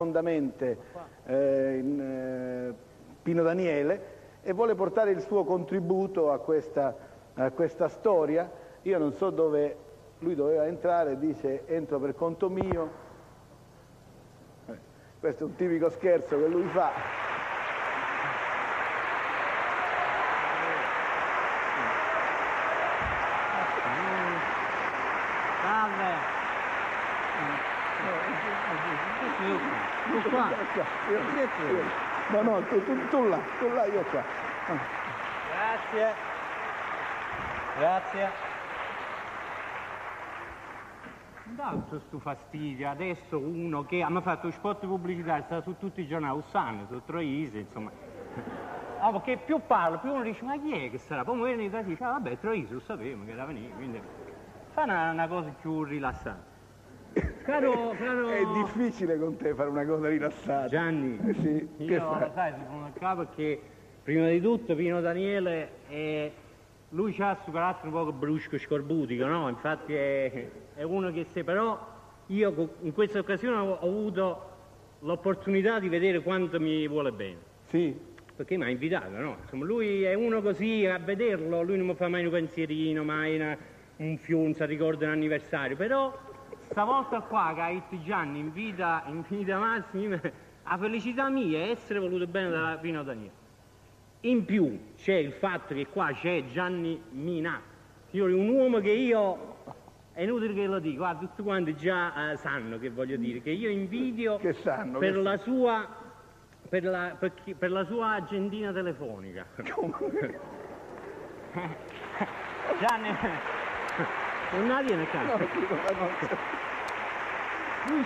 Profondamente Pino Daniele e vuole portare il suo contributo a questa storia. Io non so dove lui doveva entrare, dice entro per conto mio. Questo è un tipico scherzo che lui fa. Salve. Io qua. No, tu là, io qua. Grazie. Tanto sto fastidio, adesso uno che ha fatto spot pubblicitario, sta su tutti i giornali, sanno, su Troisi, insomma. Ah, perché più parlo, più uno dice, ma chi è che sarà? Poi mi viene da dire, ah, vabbè, Troisi, lo sapevo che era venuto, quindi fa una cosa più rilassante. Caro... È difficile con te fare una cosa rilassata. Gianni, sì, io sai, ti sono a capo che prima di tutto Pino Daniele lui ha questo carattere un po' brusco, scorbutico, no? Infatti è uno che se però io in questa occasione ho avuto l'opportunità di vedere quanto mi vuole bene. Sì. Perché mi ha invitato, no? Insomma, lui è uno così, a vederlo, lui non mi fa mai un pensierino, mai un fiunza, ricordo un anniversario, però... Stavolta qua che hai detto Gianni in vita massima, la felicità mia è essere voluto bene da Pino Daniele. In più c'è il fatto che qua c'è Gianni Minà, signori, un uomo che io, è inutile che lo dico, tutti quanti già sanno che voglio dire, che io invidio per la sua agendina telefonica. Gianni... Non nadie nel campo. Lui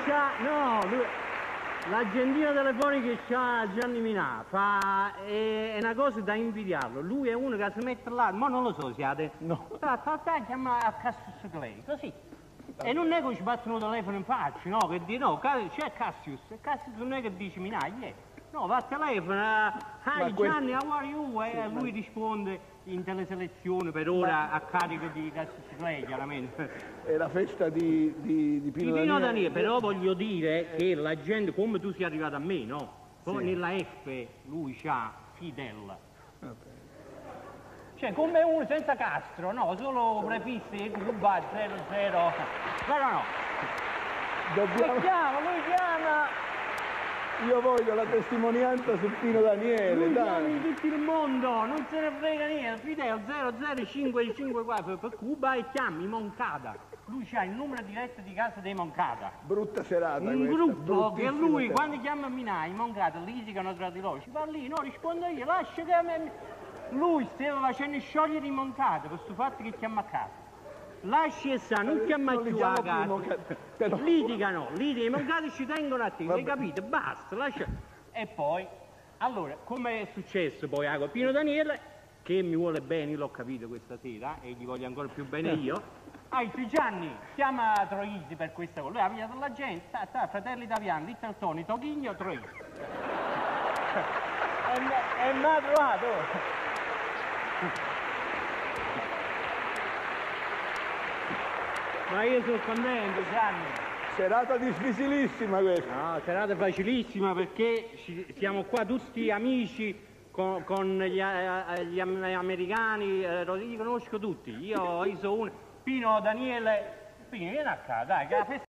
l'agendina telefonica c'ha Gianni Minà, è una cosa da invidiarlo. Lui è uno che si mette là, ma non lo so siate. No. Chiama a Cassius Clay, così. E non è che ci battono il telefono in faccia, no, che dice, no, c'è Cassius. Cassius non è che dice Minà, no, va al telefono, hi Gianni, how are you? E lui risponde in teleselezione per ora a carico di Cassius Clay, chiaramente. È la festa di Pino Daniele. Però voglio dire che la gente, come tu sei arrivato a me, no? Poi sì. Nella F lui c'ha Fidel. Okay. Cioè, come uno senza Castro, no? Solo prefissi, va 00. Però no. Dobbiamo... Lui chiama... Io voglio la testimonianza su Pino Daniele, lui dai! Di tutto il mondo, non se ne frega niente, Fidel 00554 per Cuba e chiami Moncada. Lui c'ha il numero diretto di casa dei Moncada. Brutta serata un questa, gruppo che lui, serata. Quando chiama Minà, i Moncada litigano tra di loro, ci va lì, no, rispondo io, lascia che a me... Lui stava facendo sciogliere i Moncada per questo fatto che chiama a casa. Lasci e sa, non chiama più la casa. Litigano, i Moncada ci tengono a te, hai capito? Basta, lascia. E poi, allora, come è successo poi a Pino Daniele, che mi vuole bene, l'ho capito questa sera, e gli voglio ancora più bene io. Gianni, chiama Troisi per questa cosa. Lui ha pigliato la gente, fratelli italiani, Little Tony, Toghigno, Troisi. È maturato. Ma io sono contento, Gianni. Serata difficilissima questa. No, serata facilissima perché siamo qua tutti amici con gli americani, li conosco tutti. Io sono uno. Pino Daniele, vieni a casa, dai, che la festa...